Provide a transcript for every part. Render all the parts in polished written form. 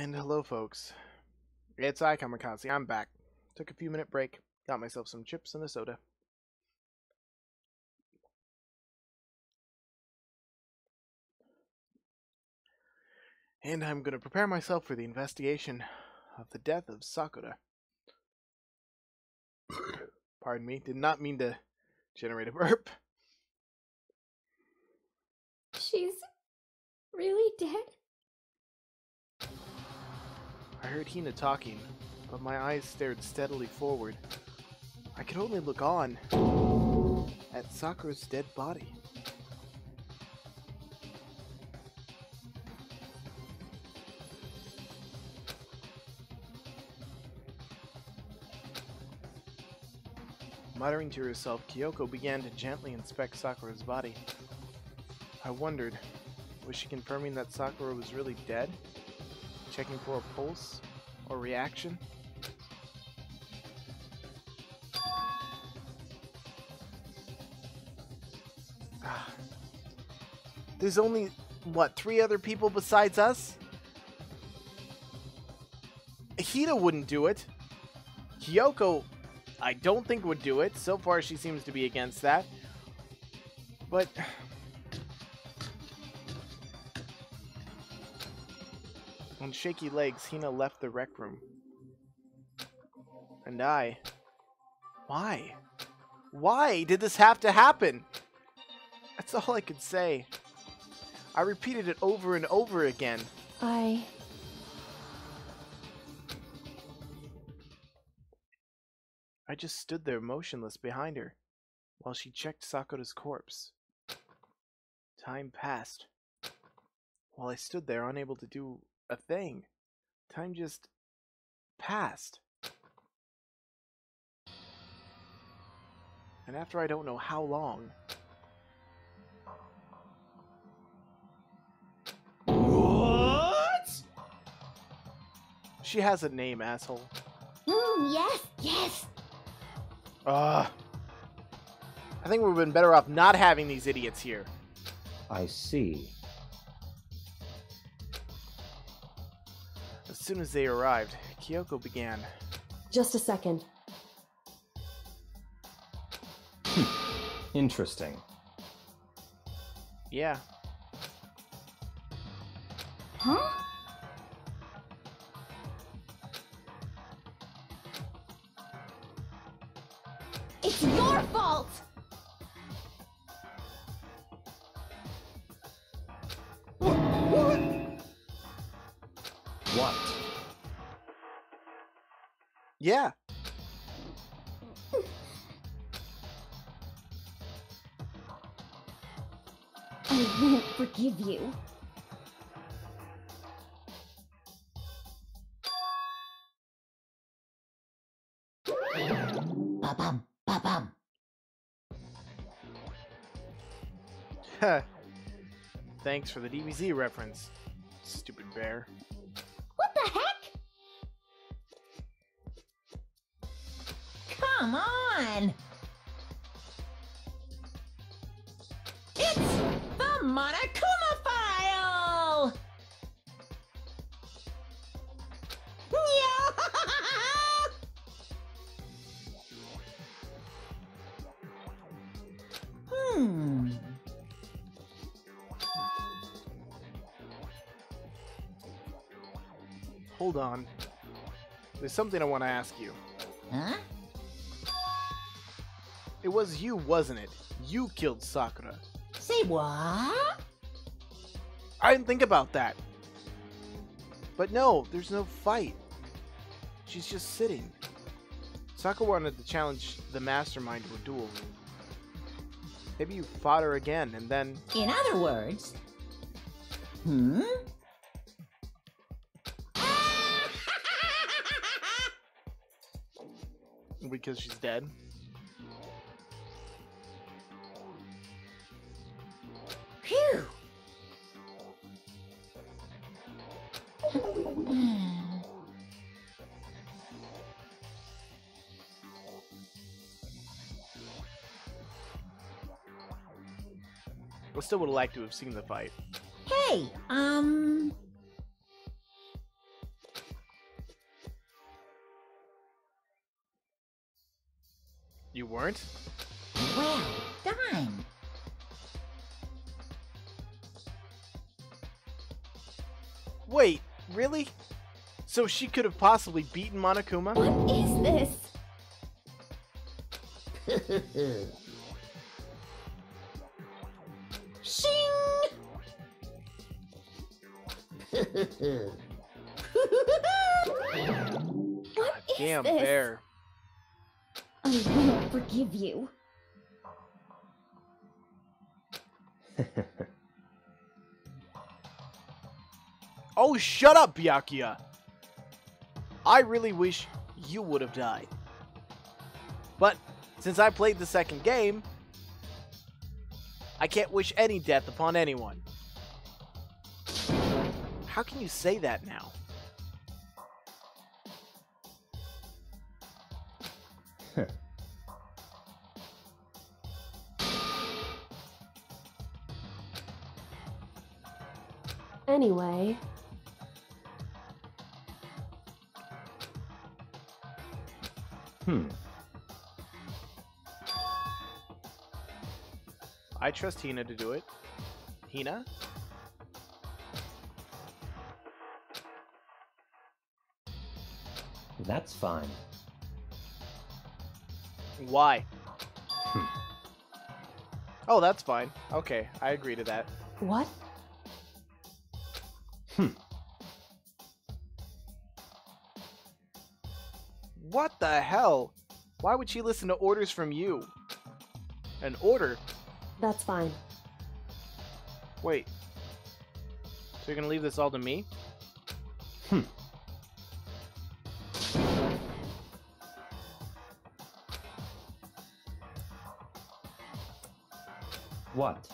And hello folks, it's I, Kamikansi. I'm back. Took a few minute break, got myself some chips and a soda. And I'm going to prepare myself for the investigation of the death of Sakura. Pardon me, did not mean to generate a burp. She's really dead? I heard Hina talking, but my eyes stared steadily forward. I could only look on at Sakura's dead body. Muttering to herself, Kyoko began to gently inspect Sakura's body. I wondered, was she confirming that Sakura was really dead? Checking for a pulse or reaction? There's only, what, 3 other people besides us? Hida wouldn't do it. Kyoko, I don't think would do it. So far she seems to be against that. But on shaky legs, Hina left the rec room. And I... Why? Why did this have to happen? That's all I could say. I repeated it over and over again. I just stood there motionless behind her, while she checked Sakura's corpse. Time passed, while I stood there unable to do a thing. Time just passed. And after I don't know how long... What? She has a name, asshole. Yes, yes! I think we've been better off not having these idiots here. I see. As soon as they arrived, Kyoko began. Just a second. Interesting. Yeah. Huh? It's your fault! What? What? Yeah. I won't forgive you. Thanks for the DBZ reference, stupid bear. What the heck? Come on! It's the Monokuma-file! Hold on. There's something I want to ask you. Huh? It was you, wasn't it? You killed Sakura. Say what? I didn't think about that. But no, there's no fight. She's just sitting. Sakura wanted to challenge the mastermind to a duel. Maybe you fought her again and then... In other words... Hmm? Because she's dead. Phew. I still would have liked to have seen the fight. Hey, You weren't? Well done! Wait, really? So she could have possibly beaten Monokuma? What is this? Shing! What is damn this? Bear. I will forgive you. Oh, shut up, Byakuya! I really wish you would have died. But since I played the second game, I can't wish any death upon anyone. How can you say that now? Anyway. I trust Hina to do it. Hina? That's fine. Why? Oh, that's fine. Okay, I agree to that. What? What the hell? Why would she listen to orders from you? An order? That's fine. Wait. So you're gonna leave this all to me? What?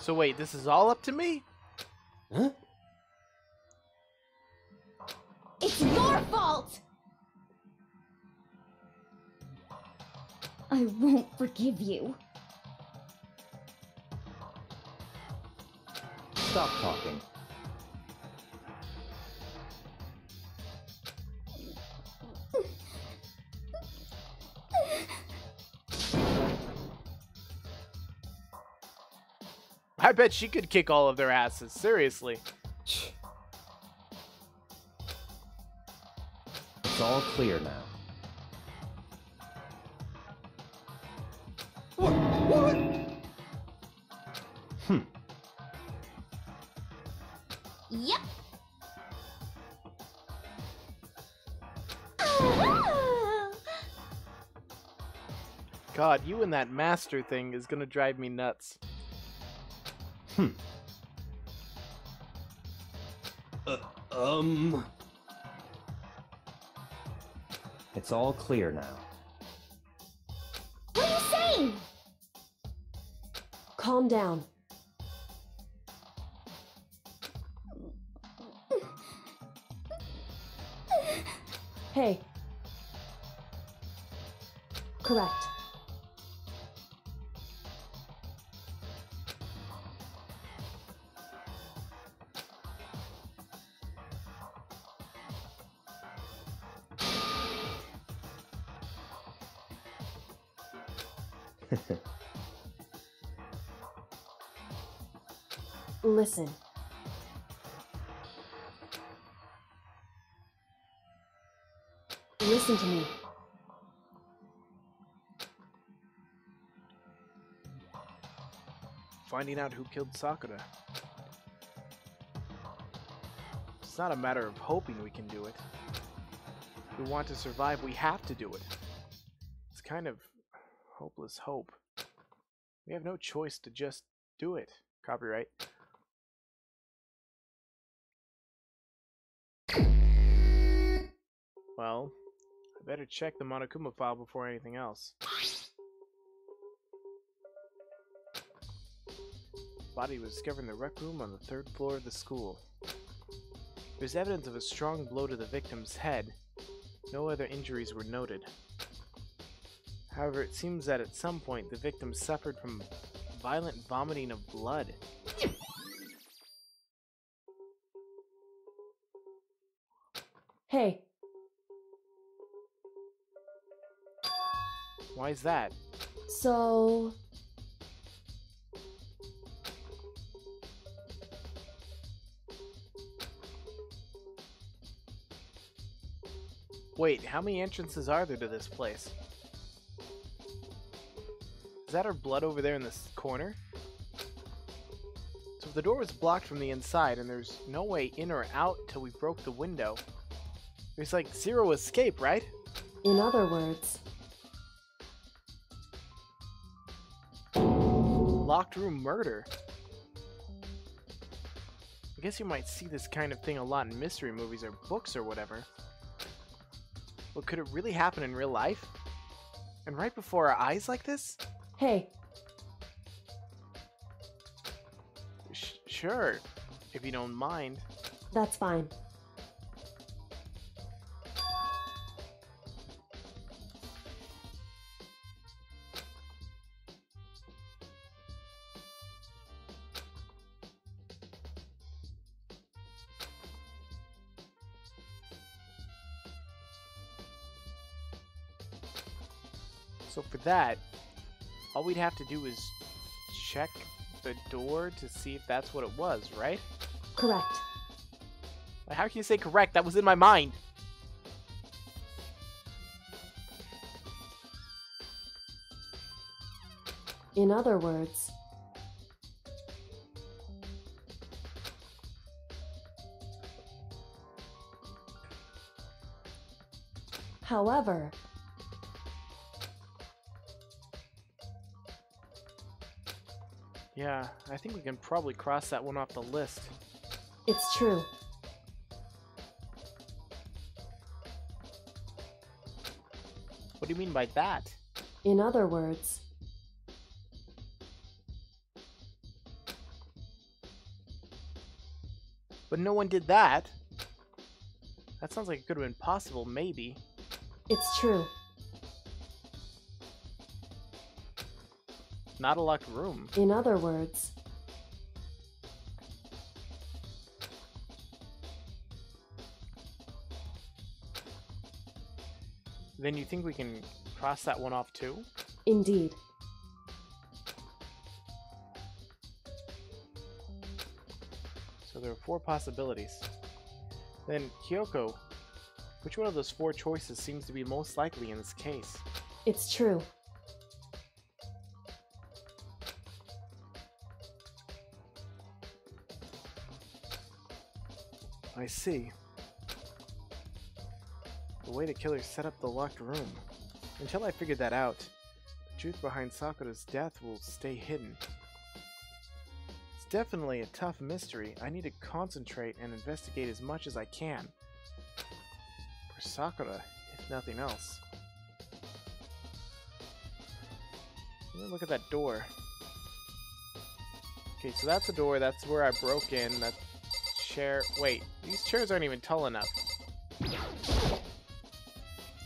So wait, this is all up to me? Huh? It's your fault! I won't forgive you. Stop talking. I bet she could kick all of their asses, seriously. It's all clear now. What? Yep. God, you and that master thing is gonna drive me nuts. It's all clear now. What are you saying? Calm down. Hey. Correct. Listen. Listen to me. Finding out who killed Sakura. It's not a matter of hoping we can do it. If we want to survive, we have to do it. It's kind of hopeless hope. We have no choice to just do it. Copyright. Well, I better check the Monokuma file before anything else. Body was discovered in the rec room on the 3rd floor of the school. There's evidence of a strong blow to the victim's head. No other injuries were noted. However, it seems that at some point the victim suffered from violent vomiting of blood. Hey. Why is that? So... Wait, how many entrances are there to this place? Is that her blood over there in this corner? So if the door was blocked from the inside and there's no way in or out till we broke the window, there's like zero escape, right? In other words... Locked room murder. I guess you might see this kind of thing a lot in mystery movies or books or whatever. But could it really happen in real life? And right before our eyes like this? Hey. Sure, if you don't mind. That's fine. So for that, all we'd have to do is check the door to see if that's what it was, right? Correct. How can you say correct? That was in my mind. In other words... However... Yeah, I think we can probably cross that one off the list. It's true. What do you mean by that? In other words... But no one did that. That sounds like it could have been possible, maybe. It's true. Not a locked room. In other words... Then you think we can cross that one off too? Indeed. So there are four possibilities. Then, Kyoko, which one of those four choices seems to be most likely in this case? It's true. I see. The way the killer set up the locked room. Until I figured that out, the truth behind Sakura's death will stay hidden. It's definitely a tough mystery. I need to concentrate and investigate as much as I can. For Sakura, if nothing else. Let me look at that door. Okay, so that's the door. That's where I broke in. That's... Chair. Wait, these chairs aren't even tall enough.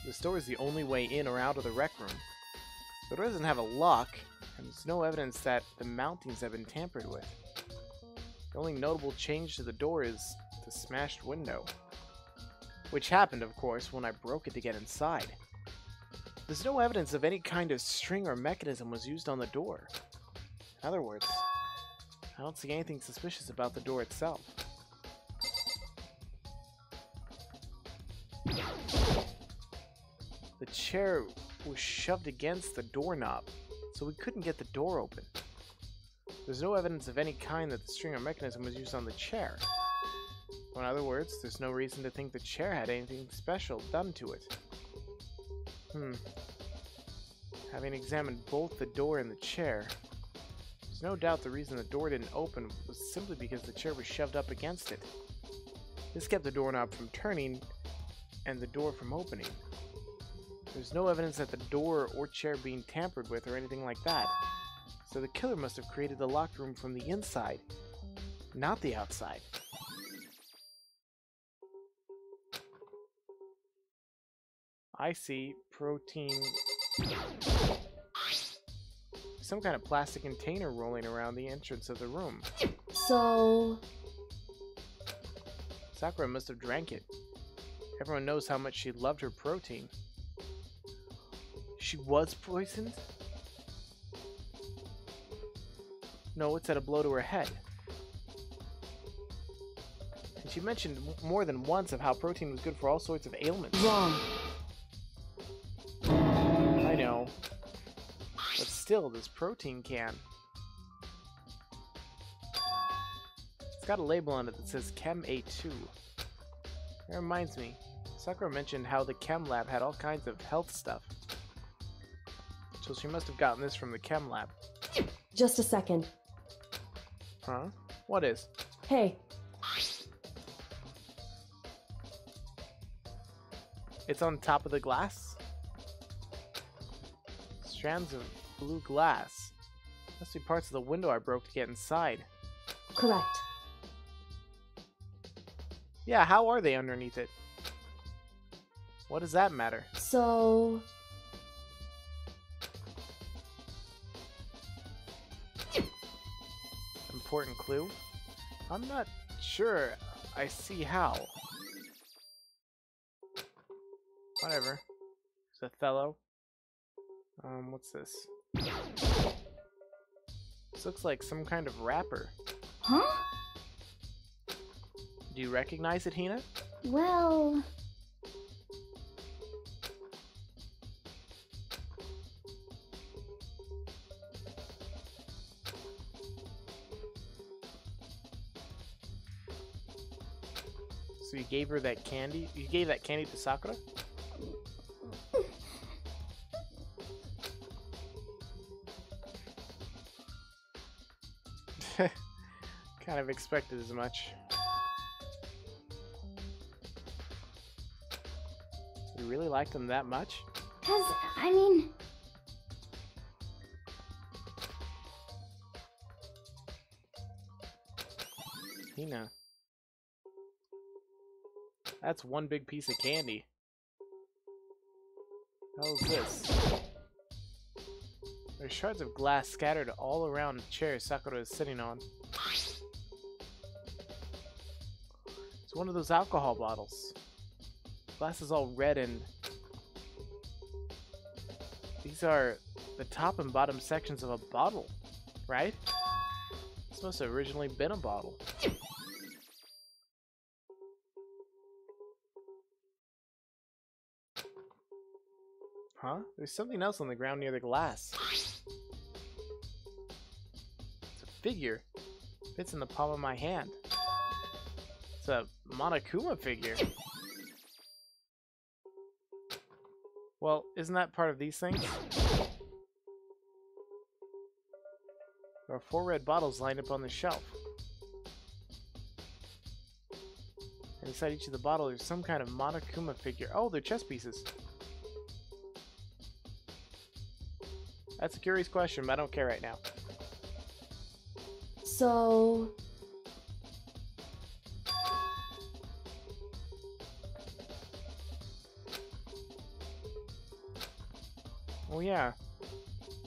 This door is the only way in or out of the rec room. The door doesn't have a lock, and there's no evidence that the mountings have been tampered with. The only notable change to the door is the smashed window, which happened, of course, when I broke it to get inside. There's no evidence of any kind of string or mechanism was used on the door. In other words, I don't see anything suspicious about the door itself. The chair was shoved against the doorknob, so we couldn't get the door open. There's no evidence of any kind that the string or mechanism was used on the chair. In other words, there's no reason to think the chair had anything special done to it. Having examined both the door and the chair, there's no doubt the reason the door didn't open was simply because the chair was shoved up against it. This kept the doorknob from turning and the door from opening. There's no evidence that the door or chair being tampered with or anything like that. So the killer must have created the locked room from the inside, not the outside. I see. Protein. some kind of plastic container rolling around the entrance of the room. So... Sakura must have drank it. Everyone knows how much she loved her protein. She was poisoned? No, it's at a blow to her head. And she mentioned more than once of how protein was good for all sorts of ailments. Wrong. I know. But still, this protein can. It's got a label on it that says Chem A2. That reminds me, Sakura mentioned how the chem lab had all kinds of health stuff. So she must have gotten this from the chem lab. Just a second. Huh? What is? Hey. It's on top of the glass? Strands of blue glass. Must be parts of the window I broke to get inside. Correct. Yeah, how are they underneath it? What does that matter? So... Important clue? I'm not sure I see how. Whatever. There's a fellow. What's this? This looks like some kind of wrapper. Huh? Do you recognize it, Hina? Well... So you gave her that candy? You gave that candy to Sakura? Kind of expected as much. You really liked them that much? 'Cause, I mean... Hina. That's one big piece of candy. How's this? There's shards of glass scattered all around the chair Sakura is sitting on. It's one of those alcohol bottles. Glass is all red and... These are the top and bottom sections of a bottle, right? This must have originally been a bottle. Huh? There's something else on the ground near the glass. It's a figure. It fits in the palm of my hand. It's a Monokuma figure. Well, isn't that part of these things? There are 4 red bottles lined up on the shelf. And inside each of the bottles there's some kind of Monokuma figure. Oh, they're chess pieces. That's a curious question, but I don't care right now. So... Oh yeah,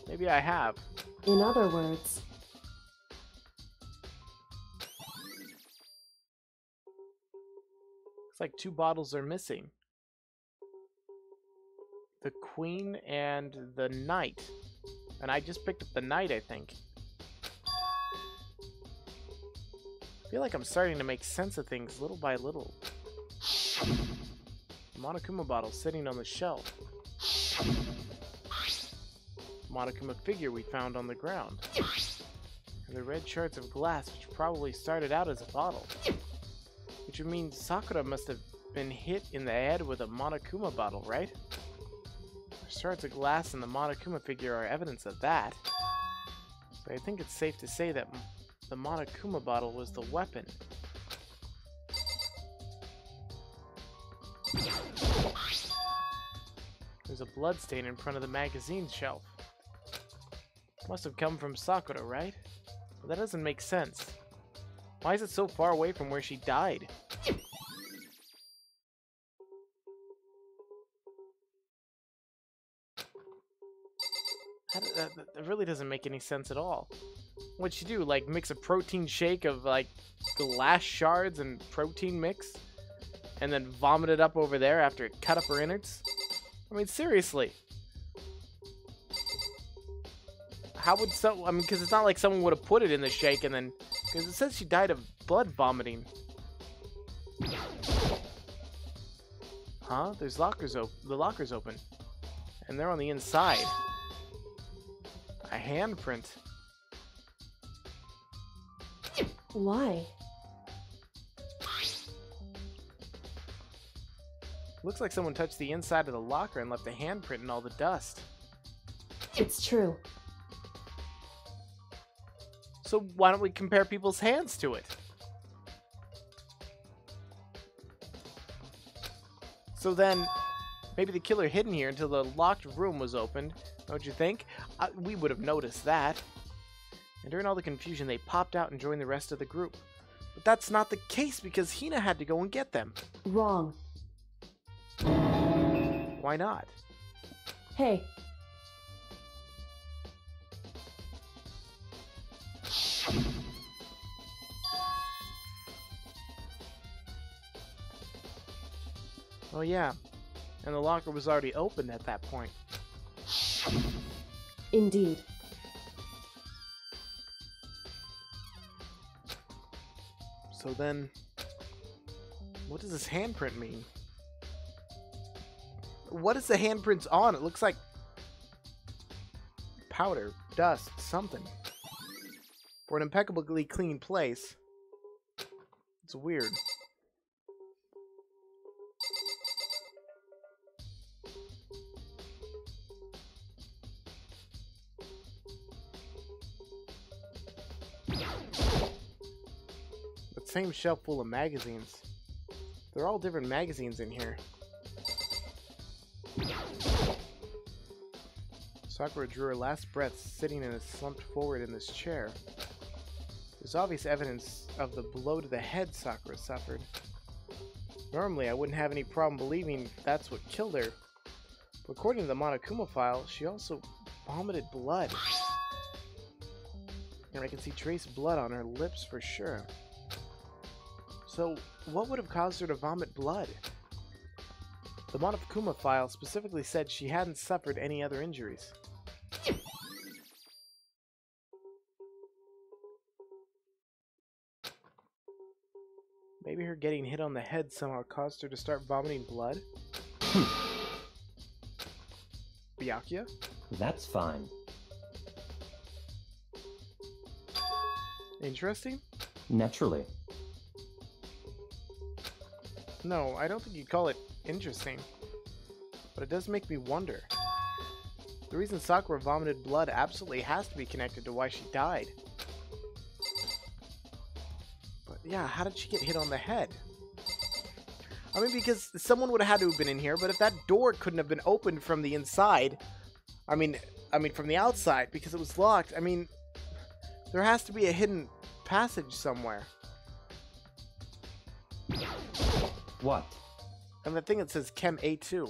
maybe I have. In other words... It's like 2 bottles are missing. The Queen and the Knight. And I just picked up the Knight, I think. I feel like I'm starting to make sense of things little by little. The Monokuma bottle sitting on the shelf. Monokuma figure we found on the ground, and the red shards of glass which probably started out as a bottle, which would mean Sakura must have been hit in the head with a Monokuma bottle, right? The shards of glass and the Monokuma figure are evidence of that, so I think it's safe to say that the Monokuma bottle was the weapon. There's a blood stain in front of the magazine shelf. Must have come from Sakura, right? But that doesn't make sense. Why is it so far away from where she died? That really doesn't make any sense at all. What'd you do? Like, mix a protein shake of, like, glass shards and protein mix? And then vomit it up over there after it cut up her innards? I mean, seriously. How would so? I mean, because it's not like someone would have put it in the shake and then... Because it says she died of blood vomiting. Huh? There's lockers open. The locker's open. And they're on the inside. A handprint. Why? Looks like someone touched the inside of the locker and left a handprint in all the dust. It's true. So why don't we compare people's hands to it? So then, maybe the killer hid in here until the locked room was opened. Don't you think? We would have noticed that. And during all the confusion, they popped out and joined the rest of the group. But that's not the case because Hina had to go and get them. Wrong. Why not? Hey. Oh yeah. And the locker was already open at that point. Indeed. So then, what does this handprint mean? What is the handprints on? It looks like powder, dust, something. For an impeccably clean place. It's weird. Same shelf full of magazines. They're all different magazines in here. Sakura drew her last breath sitting in a slumped forward in this chair. There's obvious evidence of the blow to the head Sakura suffered. Normally I wouldn't have any problem believing that's what killed her. But according to the Monokuma file, she also vomited blood. And I can see trace blood on her lips for sure. So, what would have caused her to vomit blood? The Monokuma file specifically said she hadn't suffered any other injuries. Maybe her getting hit on the head somehow caused her to start vomiting blood? Byakuya? That's fine. Interesting? Naturally. No, I don't think you'd call it interesting, but it does make me wonder. The reason Sakura vomited blood absolutely has to be connected to why she died. But yeah, how did she get hit on the head? I mean, because someone would have had to have been in here, but if that door couldn't have been opened from the inside, I mean from the outside, because it was locked, I mean, there has to be a hidden passage somewhere. What? And the thing that says Chem A2.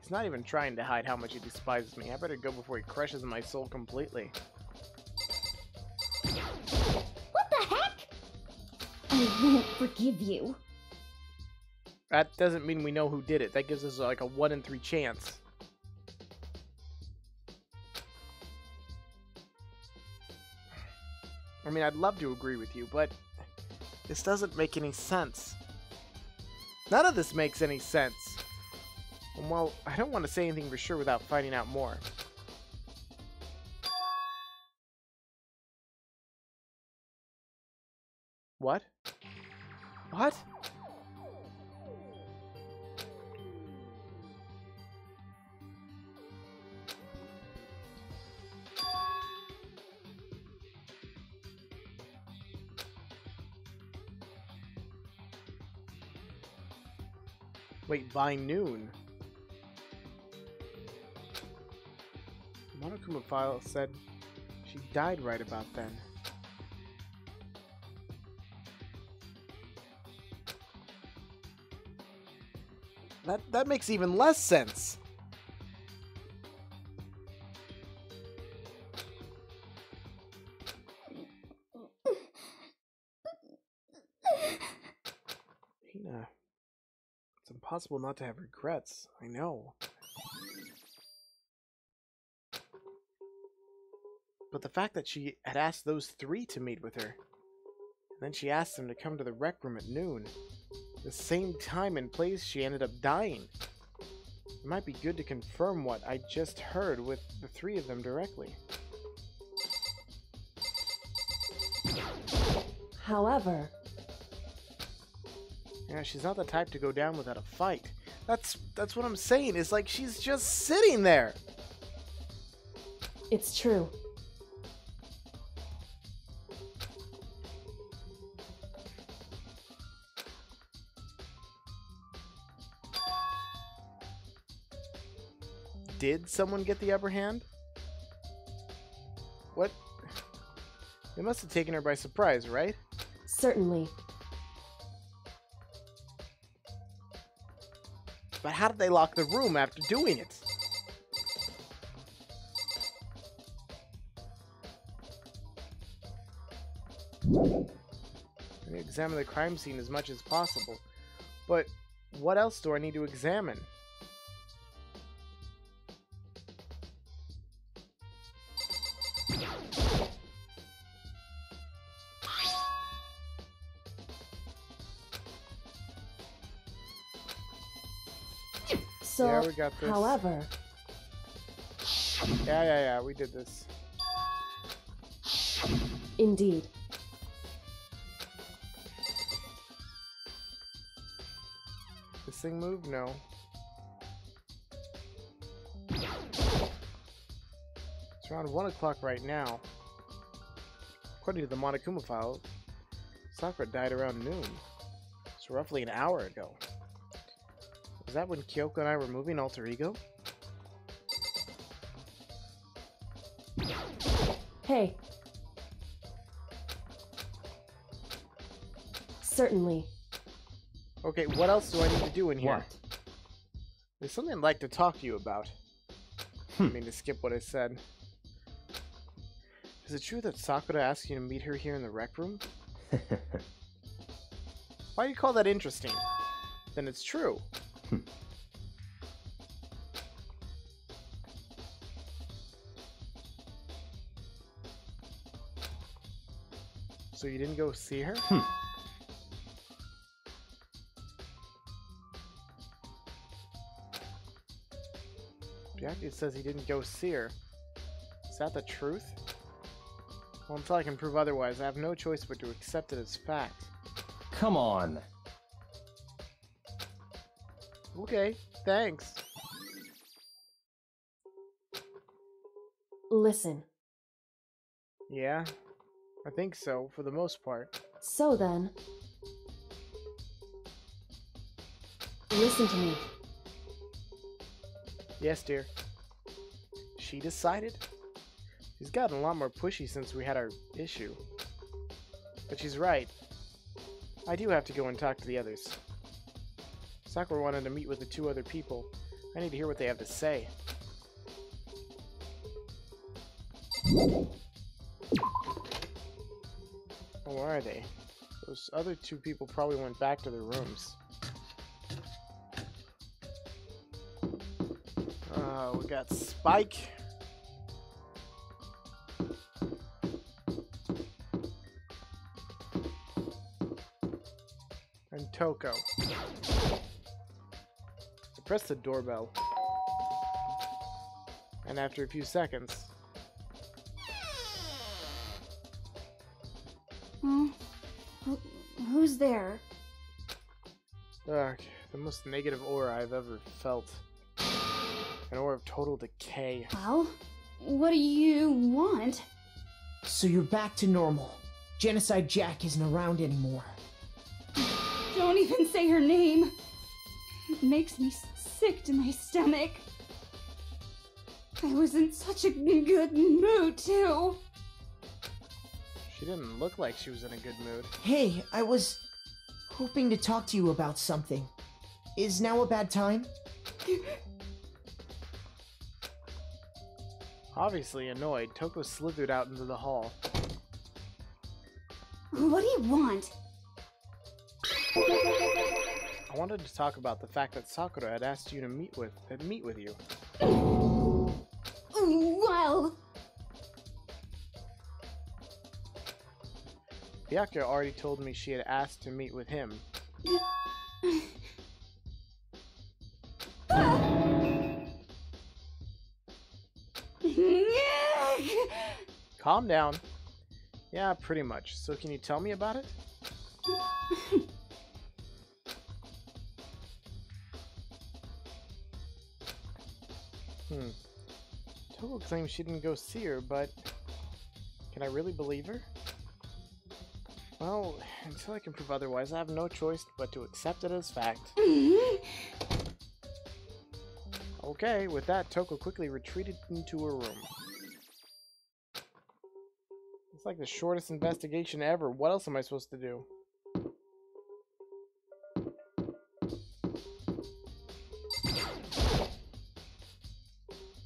He's not even trying to hide how much he despises me. I better go before he crushes my soul completely. What the heck? I won't forgive you. That doesn't mean we know who did it. That gives us like a 1 in 3 chance. I mean, I'd love to agree with you, but... this doesn't make any sense. None of this makes any sense. And while I don't want to say anything for sure without finding out more. What? What? Wait, by noon. Monokuma file said she died right about then. That makes even less sense. It's impossible not to have regrets. I know. But the fact that she had asked those three to meet with her, and then she asked them to come to the rec room at noon, the same time and place she ended up dying. It might be good to confirm what I just heard with the three of them directly. However... yeah, she's not the type to go down without a fight. That's what I'm saying. It's like she's just sitting there. It's true. Did someone get the upper hand? What? It must have taken her by surprise, right? Certainly. But how did they lock the room after doing it? I need to examine the crime scene as much as possible. But what else do I need to examine? Yeah, we got this. However... Yeah, we did this. Indeed. This thing moved? No. It's around 1 o'clock right now. According to the Monokuma file, Sakura died around noon. So roughly an hour ago. Was that when Kyoko and I were moving Alter Ego? Hey. Certainly. Okay, what else do I need to do in here? What? There's something I'd like to talk to you about. I mean to skip what I said. Is it true that Sakura asked you to meet her here in the rec room? Why do you call that interesting? Then it's true. So you didn't go see her? Jackie says he didn't go see her. Is that the truth? Well, until I can prove otherwise, I have no choice but to accept it as fact. Come on! Okay, thanks. Listen. Yeah, I think so, for the most part. So then... listen to me. Yes, dear. She decided? She's gotten a lot more pushy since we had our issue. But she's right. I do have to go and talk to the others. Sakura wanted to meet with the 2 other people. I need to hear what they have to say. Oh, where are they? Those other 2 people probably went back to their rooms. We got Spike. And Toko. Press the doorbell, and after a few seconds... Who's there? Ugh, the most negative aura I've ever felt. An aura of total decay. Well, what do you want? So you're back to normal. Genocide Jack isn't around anymore. Don't even say her name. It makes me sick to my stomach. I was in such a good mood, too. She didn't look like she was in a good mood. Hey, I was hoping to talk to you about something. Is now a bad time? Obviously annoyed, Toko slithered out into the hall. What do you want? I wanted to talk about the fact that Sakura had asked you to meet with you. Well... Byakuya already told me she had asked to meet with him. Calm down. Yeah, pretty much. So can you tell me about it? Toko claims she didn't go see her, but... can I really believe her? Well, until I can prove otherwise, I have no choice but to accept it as fact. Okay, with that, Toko quickly retreated into her room. It's like the shortest investigation ever. What else am I supposed to do?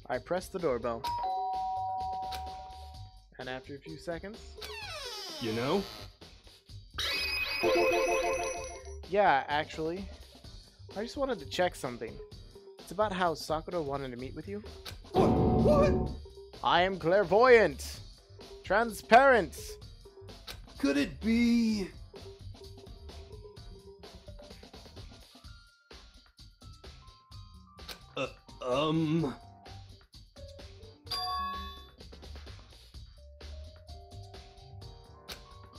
I pressed the doorbell. And after a few seconds... You know? Yeah, actually. I just wanted to check something. It's about how Sakura wanted to meet with you. What? I am clairvoyant! Transparent! Could it be...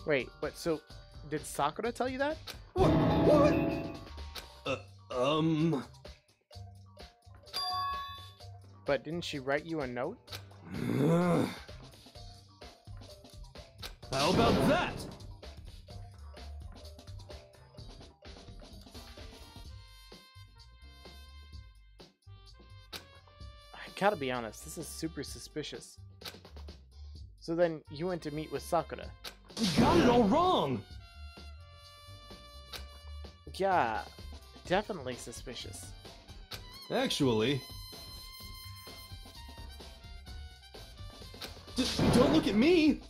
Wait, but so... did Sakura tell you that? What? But didn't she write you a note? How about that? I gotta be honest, this is super suspicious. So then, you went to meet with Sakura. We got it all wrong! Yeah, definitely suspicious. Actually... don't look at me!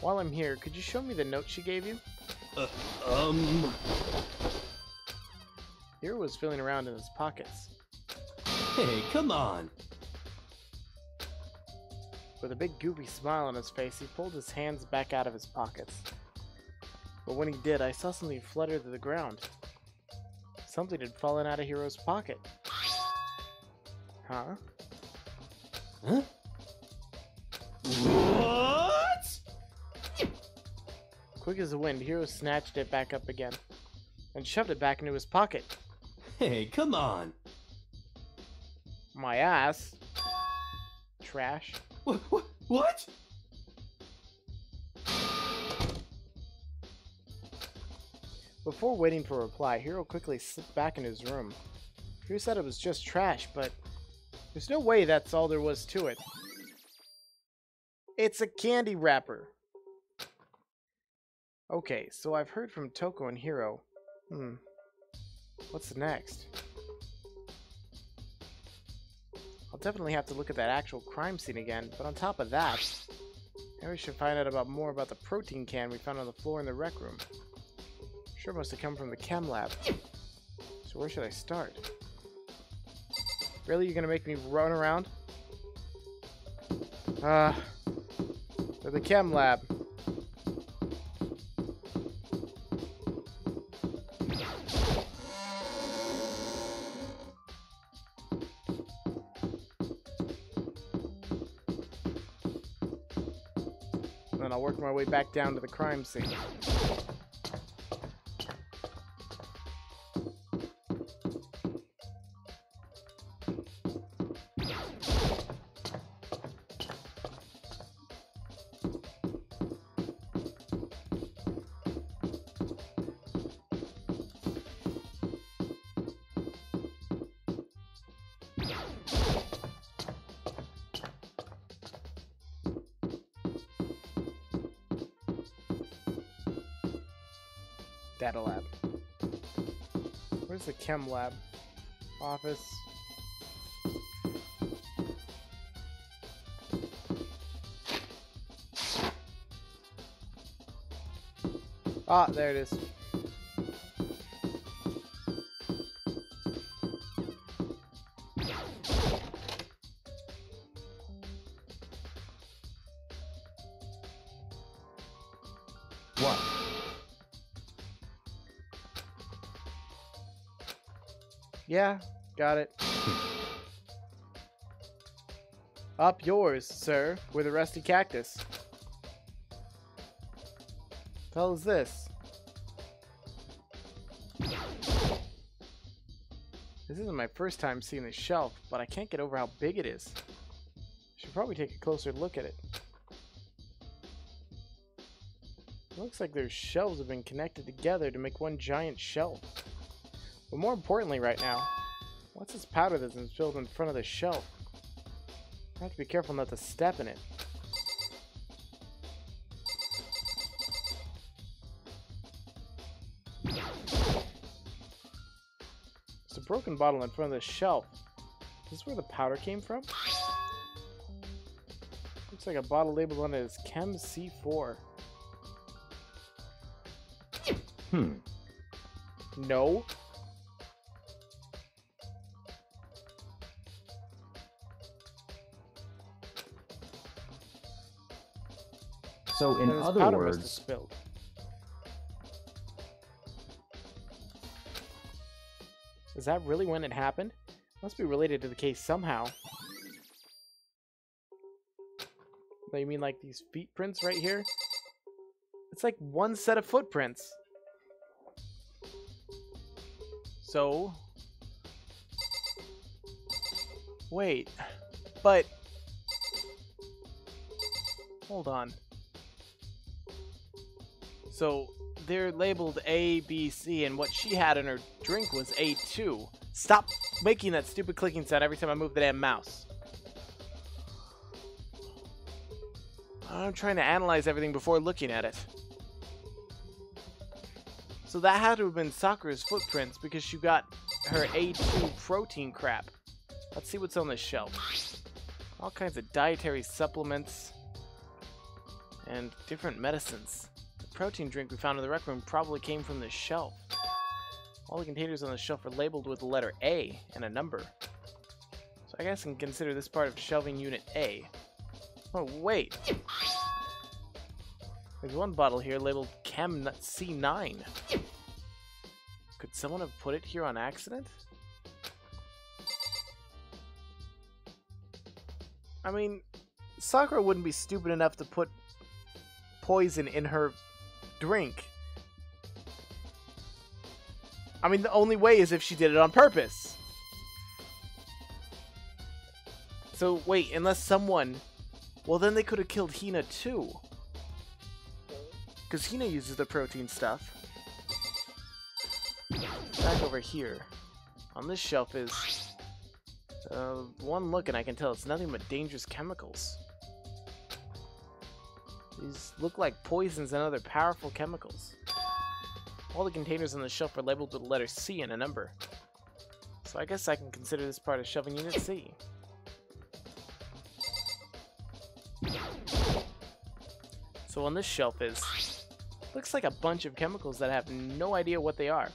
While I'm here, could you show me the note she gave you? Hiro was feeling around in his pockets. Hey, come on! With a big goopy smile on his face, he pulled his hands back out of his pockets. But when he did, I saw something flutter to the ground. Something had fallen out of Hiro's pocket. Huh? Huh? What? Quick as the wind, Hiro snatched it back up again and shoved it back into his pocket. Hey, come on! My ass. Trash. What? Before waiting for a reply, Hiro quickly slipped back in his room. Hiro said it was just trash, but there's no way that's all there was to it. It's a candy wrapper! Okay, so I've heard from Toko and Hiro. What's next? I'll definitely have to look at that actual crime scene again, but on top of that, maybe we should find out more about the protein can we found on the floor in the rec room. Sure must have come from the chem lab. So where should I start? Really, you're gonna make me run around? To the chem lab. And then I'll work my way back down to the crime scene. Data lab. Where's the chem lab? Office. Ah, there it is. Yeah, got it. Up yours, sir, with a rusty cactus. What the hell is this? This isn't my first time seeing this shelf, but I can't get over how big it is. Should probably take a closer look at it. It looks like their shelves have been connected together to make one giant shelf. But more importantly right now, what's this powder that's been spilled in front of the shelf? I have to be careful not to step in it. There's a broken bottle in front of the shelf. Is this where the powder came from? Looks like a bottle labeled on it as Chem C4. No. So in other words, is that really when it happened? Must be related to the case somehow. So you mean like these footprints right here? It's like one set of footprints. So, wait, but, hold on. So, they're labeled A, B, C, and what she had in her drink was A2. Stop making that stupid clicking sound every time I move the damn mouse. I'm trying to analyze everything before looking at it. So that had to have been Sakura's footprints because she got her A2 protein crap. Let's see what's on this shelf. All kinds of dietary supplements and different medicines. The protein drink we found in the rec room probably came from this shelf. All the containers on the shelf are labeled with the letter A and a number. So I guess I can consider this part of shelving unit A. Oh wait! There's one bottle here labeled Chem C9. Could someone have put it here on accident? I mean, Sakura wouldn't be stupid enough to put poison in her drink. I mean, the only way is if she did it on purpose. So wait, unless someone... Well, then they could have killed Hina too. Because Hina uses the protein stuff. Back over here. On this shelf is... one look and I can tell it's nothing but dangerous chemicals. These look like poisons and other powerful chemicals. All the containers on the shelf are labeled with the letter C and a number. So I guess I can consider this part of shelving unit C. So on this shelf is... Looks like a bunch of chemicals that I have no idea what they are.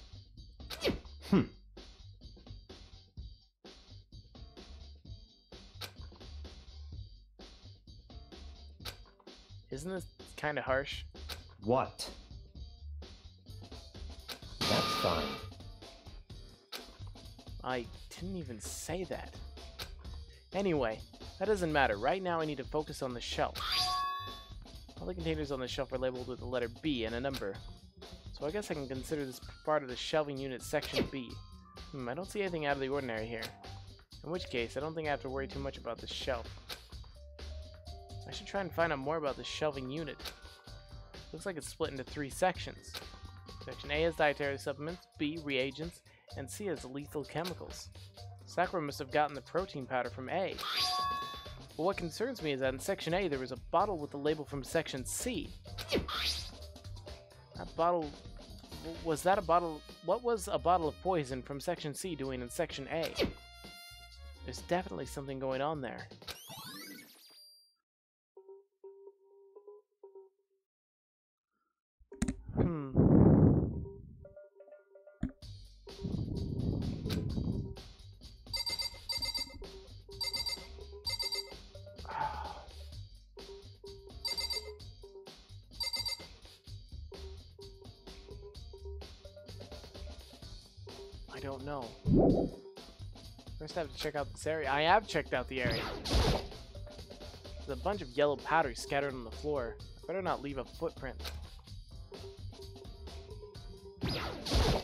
Isn't this kind of harsh? What? That's fine. I didn't even say that. Anyway, that doesn't matter. Right now I need to focus on the shelf. All the containers on the shelf are labeled with the letter B and a number. So I guess I can consider this part of the shelving unit section B. I don't see anything out of the ordinary here. In which case, I don't think I have to worry too much about this shelf. I should try and find out more about the shelving unit. Looks like it's split into three sections. Section A is dietary supplements, B, reagents, and C is lethal chemicals. Sakura must have gotten the protein powder from A. But what concerns me is that in Section A, there was a bottle with the label from Section C. That bottle... Was that a bottle... What was a bottle of poison from Section C doing in Section A? There's definitely something going on there. I I don't know. First I have to check out this area. I have checked out the area. There's a bunch of yellow powder scattered on the floor. I better not leave a footprint. I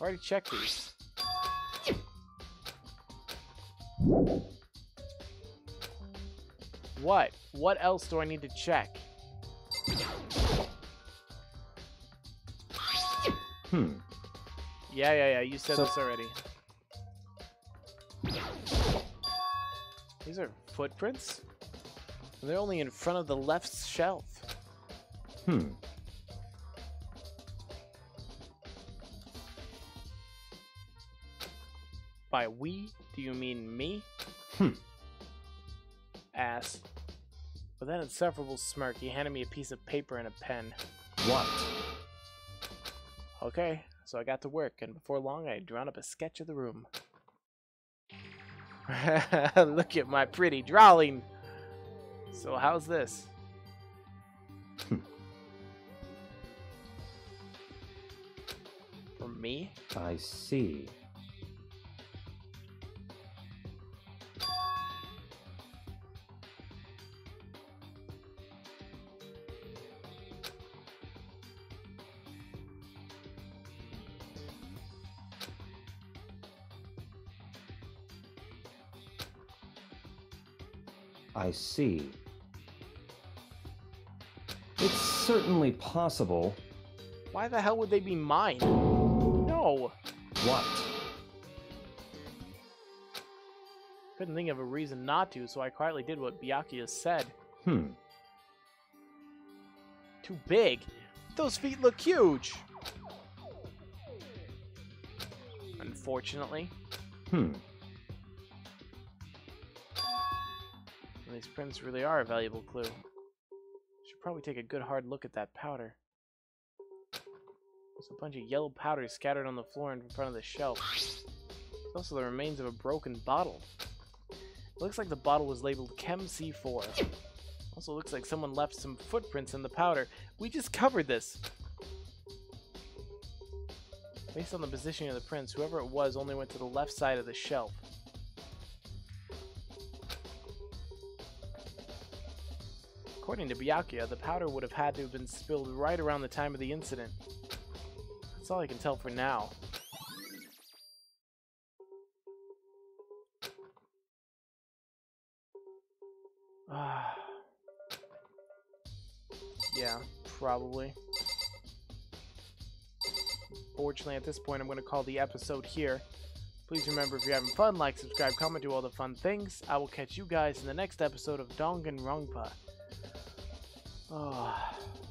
already checked these. What? What else do I need to check? Yeah, you said this already. These are footprints? And they're only in front of the left shelf. By we, do you mean me? Ass. With an insufferable smirk, he handed me a piece of paper and a pen. What? Okay, so I got to work, and before long I had drawn up a sketch of the room. Look at my pretty drawing! So how's this? For me? I see. I see. It's certainly possible. Why the hell would they be mine? No. What? Couldn't think of a reason not to, so I quietly did what Byakuya said. Too big. Those feet look huge. Unfortunately. These prints really are a valuable clue. Should probably take a good hard look at that powder. There's a bunch of yellow powder scattered on the floor in front of the shelf. There's also the remains of a broken bottle. It looks like the bottle was labeled Chem C4. Also looks like someone left some footprints in the powder. We just covered this! Based on the positioning of the prints, whoever it was only went to the left side of the shelf. According to Byakuya, the powder would have had to have been spilled right around the time of the incident. That's all I can tell for now. Yeah, probably. Fortunately, at this point, I'm going to call the episode here. Please remember, if you're having fun, like, subscribe, comment, do all the fun things. I will catch you guys in the next episode of Danganronpa. Oh.